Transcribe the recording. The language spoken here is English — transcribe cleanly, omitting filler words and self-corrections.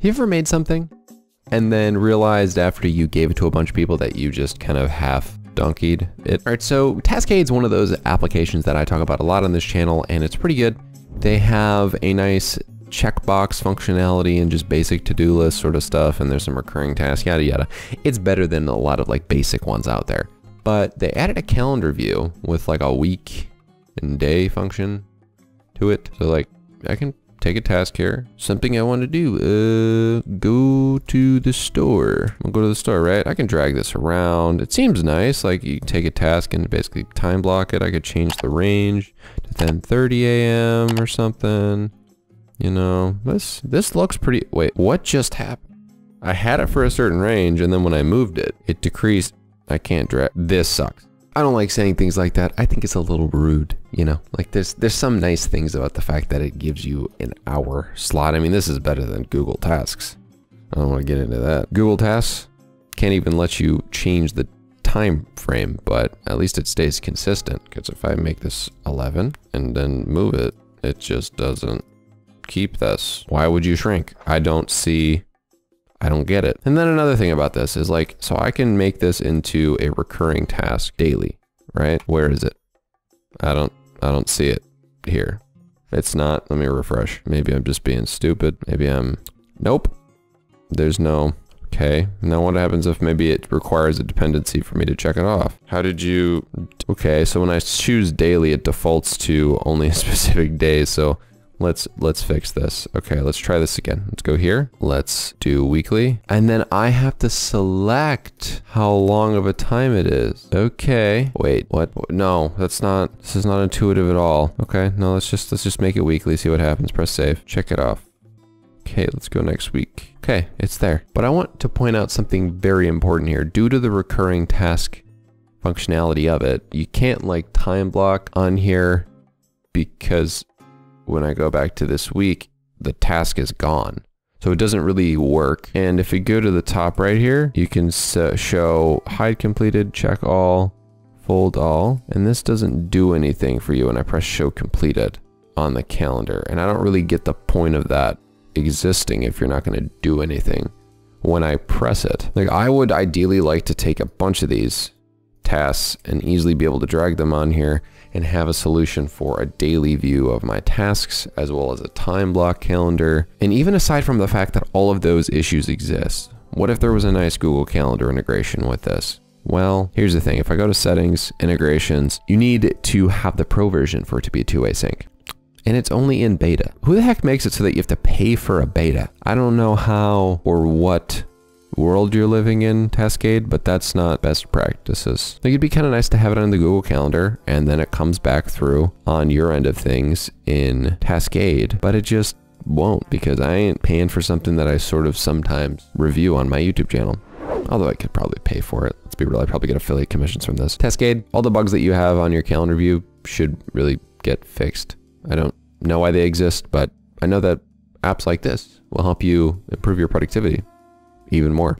Have you ever made something and then realized after you gave it to a bunch of people that you just kind of half donkied it? All right, so Taskade is one of those applications that I talk about a lot on this channel, and it's pretty good. They have a nice checkbox functionality and just basic to-do list sort of stuff, and there's some recurring tasks, yada yada. It's better than a lot of like basic ones out there. But they added a calendar view with like a week and day function to it. So like I can take a task here, something I want to do, go to the store. I'll go to the store, right? I can drag this around. It seems nice. Like you take a task and basically time block it. I could change the range to 10:30 a.m. or something. You know, this looks pretty, wait, what just happened? I had it for a certain range, and then when I moved it, it decreased. I can't drag, this sucks. I don't like saying things like that. I think it's a little rude, you know? Like there's some nice things about the fact that it gives you an hour slot. I mean, this is better than Google Tasks. I don't want to get into that. Google Tasks can't even let you change the time frame, but at least it stays consistent, because if I make this 11 and then move it, it just doesn't keep this. Why would you shrink? I don't get it. And then another thing about this is like, so I can make this into a recurring task daily, right? Where is it? I don't see it here. It's not, let me refresh. Maybe I'm just being stupid. Maybe I'm, nope. There's no, okay. Now what happens if maybe it requires a dependency for me to check it off? How did you, okay. So when I choose daily, it defaults to only a specific day. So Let's fix this. Okay, let's try this again. Let's go here. Let's do weekly. And then I have to select how long of a time it is. Okay. Wait, what? No, that's not, this is not intuitive at all. Okay, no, let's just make it weekly, see what happens. Press save, check it off. Okay, let's go next week. Okay, it's there. But I want to point out something very important here. Due to the recurring task functionality of it, you can't like time block on here, because when I go back to this week, the task is gone. So it doesn't really work. And if you go to the top right here, you can show hide completed, check all, fold all, and this doesn't do anything for you when I press show completed on the calendar. And I don't really get the point of that existing if you're not gonna do anything when I press it. Like I would ideally like to take a bunch of these tasks and easily be able to drag them on here and have a solution for a daily view of my tasks, as well as a time block calendar. And even aside from the fact that all of those issues exist, what if there was a nice Google Calendar integration with this? Well, here's the thing. If I go to settings, integrations, you need to have the pro version for it to be a two-way sync. And it's only in beta. Who the heck makes it so that you have to pay for a beta? I don't know how or what world you're living in, Taskade, but that's not best practices. I think it'd be kind of nice to have it on the Google Calendar, and then it comes back through on your end of things in Taskade, but it just won't, because I ain't paying for something that I sort of sometimes review on my YouTube channel. Although I could probably pay for it. Let's be real, I probably get affiliate commissions from this. Taskade, all the bugs that you have on your calendar view should really get fixed. I don't know why they exist, but I know that apps like this will help you improve your productivity even more.